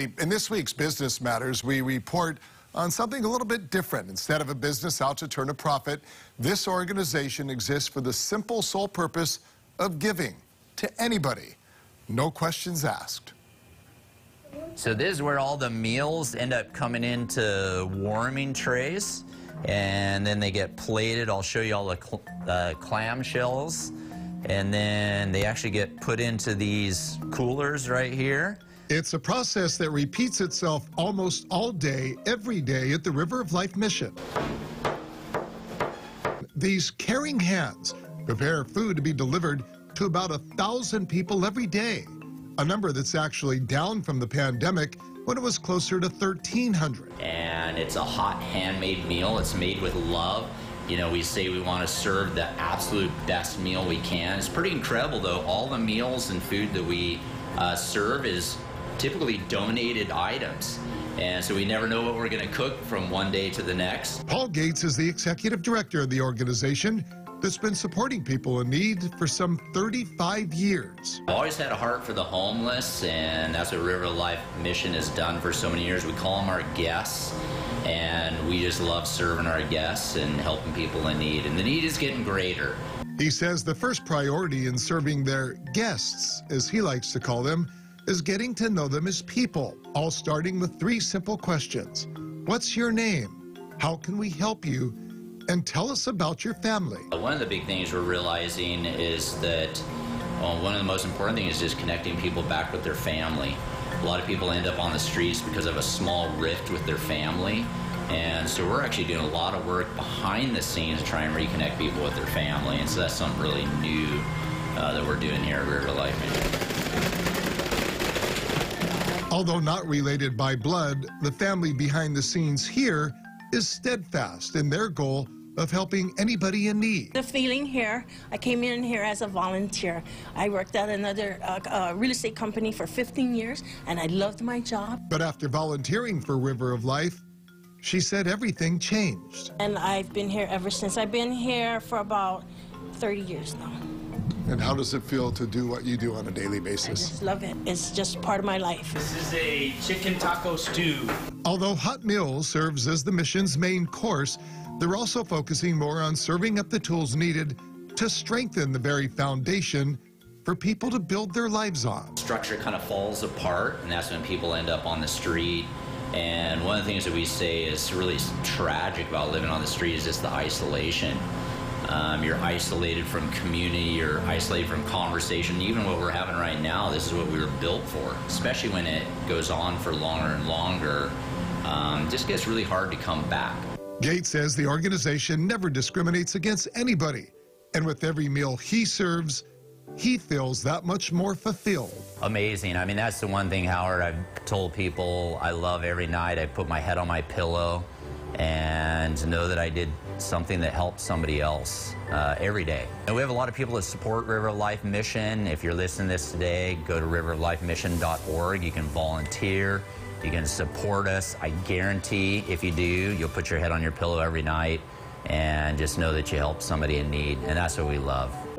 In this week's Business Matters, we report on something a little bit different. Instead of a business out to turn a profit, this organization exists for the simple sole purpose of giving to anybody. No questions asked. So this is where all the meals end up coming into warming trays, and then they get plated. I'll show you all the clam shells, and then they actually get put into these coolers right here. It's a process that repeats itself almost all day, every day at the River of Life Mission. These caring hands prepare food to be delivered to about 1,000 people every day, a number that's actually down from the pandemic when it was closer to 1,300. And it's a hot handmade meal. It's made with love. You know, we say we want to serve the absolute best meal we can. It's pretty incredible, though. All the meals and food that we serve is typically donated items, and so we never know what we're going to cook from one day to the next. Paul Gates is the executive director of the organization that's been supporting people in need for some 35 years. I've always had a heart for the homeless, and that's what River Life Mission has done for so many years. We call them our guests, and we just love serving our guests and helping people in need, and the need is getting greater. He says the first priority in serving their guests, as he likes to call them, is getting to know them as people, all starting with three simple questions. What's your name? How can we help you? And tell us about your family. One of the big things we're realizing is that one of the most important things is just connecting people back with their family. A lot of people end up on the streets because of a small rift with their family. And so we're actually doing a lot of work behind the scenes to try and reconnect people with their family. And so that's something really new that we're doing here at River Life Mission. Although not related by blood, the family behind the scenes here is steadfast in their goal of helping anybody in need. The feeling here, I came in here as a volunteer. I worked at another real estate company for 15 years, and I loved my job. But after volunteering for River of Life, she said everything changed. And I've been here ever since. I've been here for about 30 years now. And how does it feel to do what you do on a daily basis? I just love it. It's just part of my life. This is a chicken taco stew. Although hot meals serves as the mission's main course, they're also focusing more on serving up the tools needed to strengthen the very foundation for people to build their lives on. Structure kind of falls apart, and that's when people end up on the street. And one of the things that we say is really tragic about living on the street is just the isolation. You're isolated from community, you're isolated from conversation. Even what we're having right now, this is what we were built for. Especially when it goes on for longer and longer, it just gets really hard to come back. Gates says the organization never discriminates against anybody. And with every meal he serves, he feels that much more fulfilled. Amazing. I mean, that's the one thing, Howard, I've told people I love every night. I put my head on my pillow and to know that I did something that helped somebody else every day. And we have a lot of people that support River of Life Mission. If you're listening to this today, go to riveroflifemission.org. You can volunteer. You can support us. I guarantee if you do, you'll put your head on your pillow every night and just know that you helped somebody in need. And that's what we love.